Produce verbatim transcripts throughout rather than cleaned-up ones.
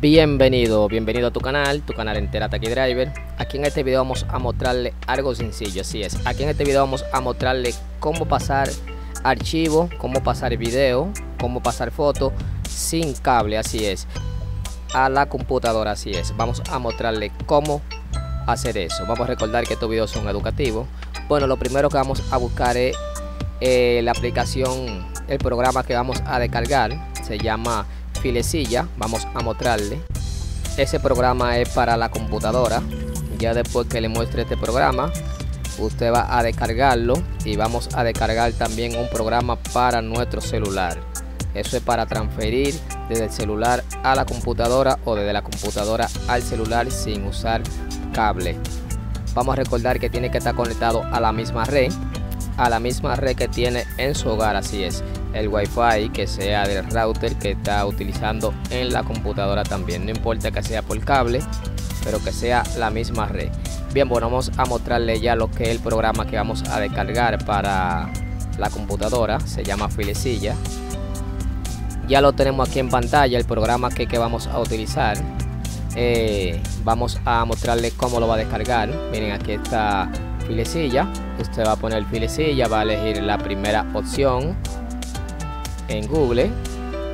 Bienvenido, bienvenido a tu canal, tu canal Entérate Aquí Driver. Aquí en este video vamos a mostrarle algo sencillo, así es. Aquí en este video vamos a mostrarle cómo pasar archivo, cómo pasar video, cómo pasar foto sin cable, así es, a la computadora, así es. Vamos a mostrarle cómo hacer eso. Vamos a recordar que estos videos son educativos. Bueno, lo primero que vamos a buscar es eh, la aplicación, el programa que vamos a descargar. Se llama FileZilla, vamos a mostrarle. Ese programa es para la computadora. Ya después que le muestre este programa, usted va a descargarlo, y vamos a descargar también un programa para nuestro celular. Eso es para transferir desde el celular a la computadora o desde la computadora al celular sin usar cable. Vamos a recordar que tiene que estar conectado a la misma red, a la misma red que tiene en su hogar, así es. El wifi que sea del router que está utilizando en la computadora también, no importa que sea por cable, pero que sea la misma red. Bien, bueno, vamos a mostrarle ya lo que es el programa que vamos a descargar para la computadora. Se llama FileZilla. Ya lo tenemos aquí en pantalla, el programa que, que vamos a utilizar. Eh, vamos a mostrarle cómo lo va a descargar. Miren, aquí está FileZilla. Usted va a poner FileZilla, va a elegir la primera opción en Google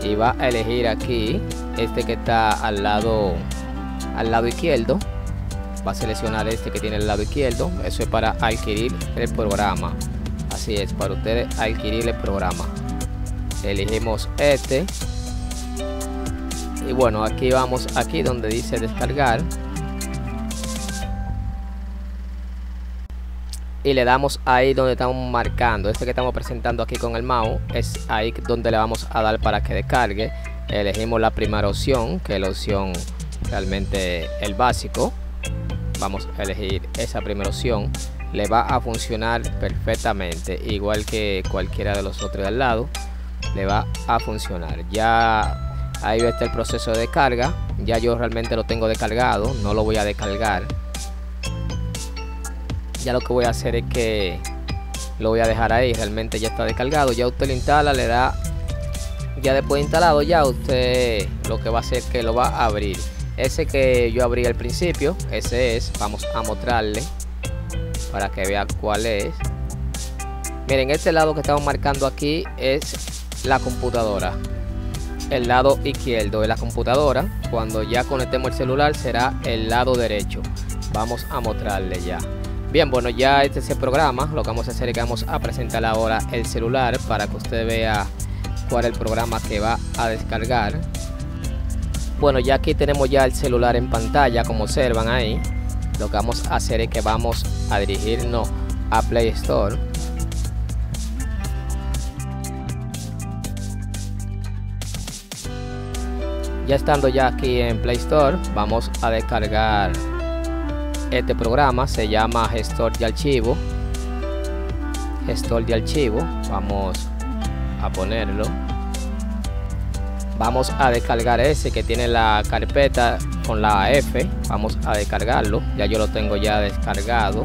y va a elegir aquí este que está al lado al lado izquierdo. Va a seleccionar este que tiene el lado izquierdo. Eso es para adquirir el programa, así es, para ustedes adquirir el programa. Elegimos este y bueno, aquí vamos, aquí donde dice descargar, y le damos ahí donde estamos marcando. Este que estamos presentando aquí con el mouse es ahí donde le vamos a dar para que descargue. Elegimos la primera opción, que es la opción realmente el básico. Vamos a elegir esa primera opción. Le va a funcionar perfectamente, igual que cualquiera de los otros de al lado. Le va a funcionar. Ya ahí está el proceso de descarga. Ya yo realmente lo tengo descargado, no lo voy a descargar. Ya lo que voy a hacer es que lo voy a dejar ahí. Realmente ya está descargado. Ya usted lo instala, le da, ya después de instalado, ya usted lo que va a hacer es que lo va a abrir. Ese que yo abrí al principio, ese es. Vamos a mostrarle para que vea cuál es. Miren, este lado que estamos marcando aquí es la computadora. El lado izquierdo de la computadora. Cuando ya conectemos el celular será el lado derecho. Vamos a mostrarle ya. Bien, bueno, ya este es el programa. Lo que vamos a hacer es que vamos a presentar ahora el celular para que usted vea cuál es el programa que va a descargar. Bueno, ya aquí tenemos ya el celular en pantalla, como observan ahí. Lo que vamos a hacer es que vamos a dirigirnos a Play Store. Ya estando ya aquí en Play Store, vamos a descargar este programa. Se llama gestor de archivo, gestor de archivo. Vamos a ponerlo, vamos a descargar ese que tiene la carpeta con la F. Vamos a descargarlo. Ya yo lo tengo ya descargado,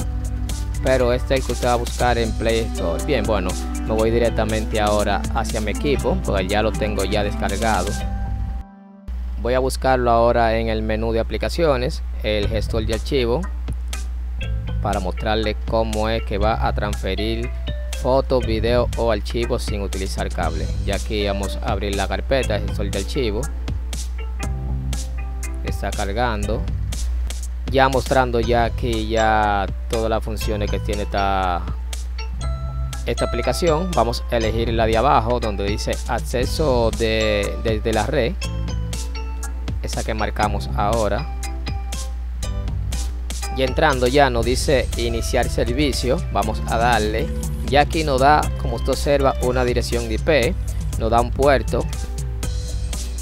pero este es el que usted va a buscar en Play Store. Bien, bueno, me voy directamente ahora hacia mi equipo porque ya lo tengo ya descargado. Voy a buscarlo ahora en el menú de aplicaciones, el gestor de archivo, para mostrarle cómo es que va a transferir fotos, video o archivos sin utilizar cable. Ya aquí vamos a abrir la carpeta gestor de archivo. Está cargando. Ya mostrando ya aquí ya todas las funciones que tiene esta, esta aplicación. Vamos a elegir la de abajo donde dice acceso de, desde la red. Esa que marcamos ahora. Y entrando ya nos dice iniciar servicio. Vamos a darle. Ya aquí nos da, como usted observa, una dirección de I P, nos da un puerto,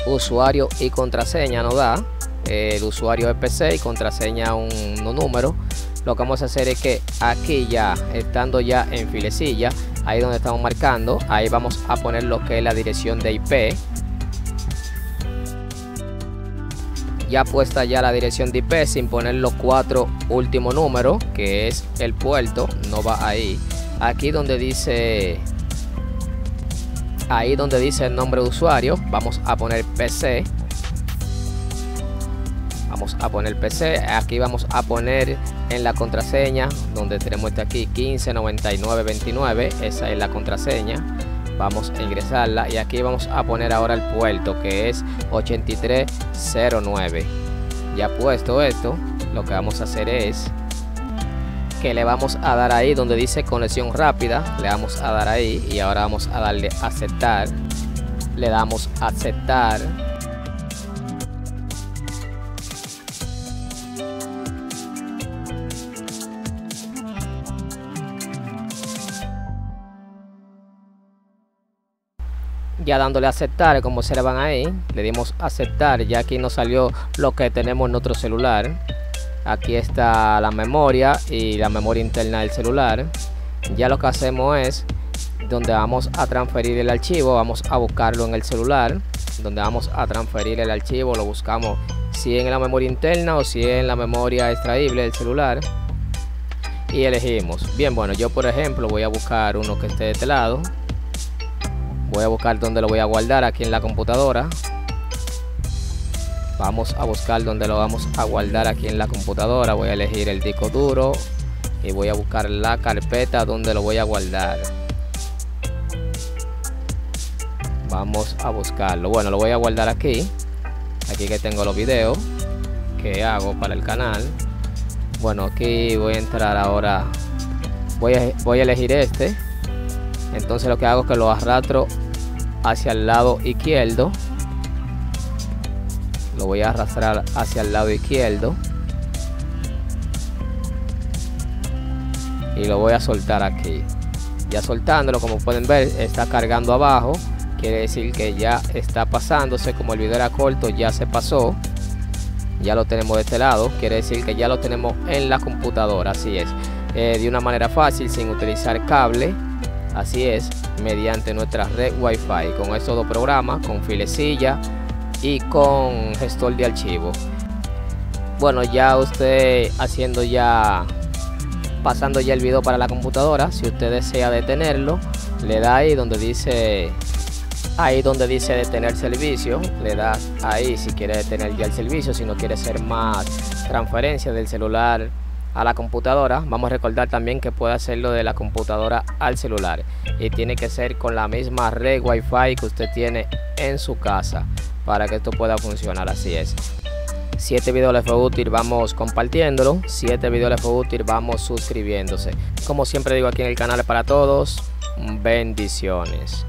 usuario y contraseña nos da. El usuario es P C y contraseña un, un número. Lo que vamos a hacer es que aquí ya, estando ya en FileZilla, ahí donde estamos marcando, ahí vamos a poner lo que es la dirección de I P. Ya puesta ya la dirección de I P, sin poner los cuatro últimos números, que es el puerto, no va ahí. Aquí donde dice, ahí donde dice el nombre de usuario, vamos a poner P C. Vamos a poner P C, aquí vamos a poner en la contraseña donde tenemos este aquí quince noventa y nueve veintinueve, esa es la contraseña. Vamos a ingresarla y aquí vamos a poner ahora el puerto que es ochenta y tres cero nueve. Ya puesto esto, lo que vamos a hacer es que le vamos a dar ahí donde dice conexión rápida, le vamos a dar ahí y ahora vamos a darle aceptar, le damos aceptar. Ya dándole a aceptar, como observan ahí, le dimos aceptar. Ya aquí nos salió lo que tenemos en nuestro celular. Aquí está la memoria y la memoria interna del celular. Ya lo que hacemos es donde vamos a transferir el archivo, vamos a buscarlo en el celular. Donde vamos a transferir el archivo, lo buscamos si en la memoria interna o si en la memoria extraíble del celular. Y elegimos. Bien, bueno, yo por ejemplo voy a buscar uno que esté de este lado. Voy a buscar donde lo voy a guardar, aquí en la computadora. Vamos a buscar donde lo vamos a guardar aquí en la computadora. Voy a elegir el disco duro y voy a buscar la carpeta donde lo voy a guardar. Vamos a buscarlo. Bueno, lo voy a guardar aquí. Aquí que tengo los videos que hago para el canal. Bueno, aquí voy a entrar ahora. Voy a, voy a elegir este. Entonces lo que hago es que lo arrastro hacia el lado izquierdo. Lo voy a arrastrar hacia el lado izquierdo. Y lo voy a soltar aquí. Ya soltándolo, como pueden ver, está cargando abajo. Quiere decir que ya está pasándose. Como el video era corto, ya se pasó. Ya lo tenemos de este lado. Quiere decir que ya lo tenemos en la computadora. Así es. Eh, de una manera fácil, sin utilizar cable. Así es, mediante nuestra red Wi-Fi, con estos dos programas, con FileZilla y con gestor de archivos. Bueno, ya usted haciendo ya, pasando ya el video para la computadora, si usted desea detenerlo, le da ahí donde dice, ahí donde dice detener servicio, le da ahí si quiere detener ya el servicio, si no quiere hacer más transferencia del celular a la computadora. Vamos a recordar también que puede hacerlo de la computadora al celular y tiene que ser con la misma red Wi-Fi que usted tiene en su casa para que esto pueda funcionar. Así es. Si este video les fue útil, vamos compartiéndolo. Si este video les fue útil, vamos suscribiéndose. Como siempre digo aquí en el canal, para todos, bendiciones.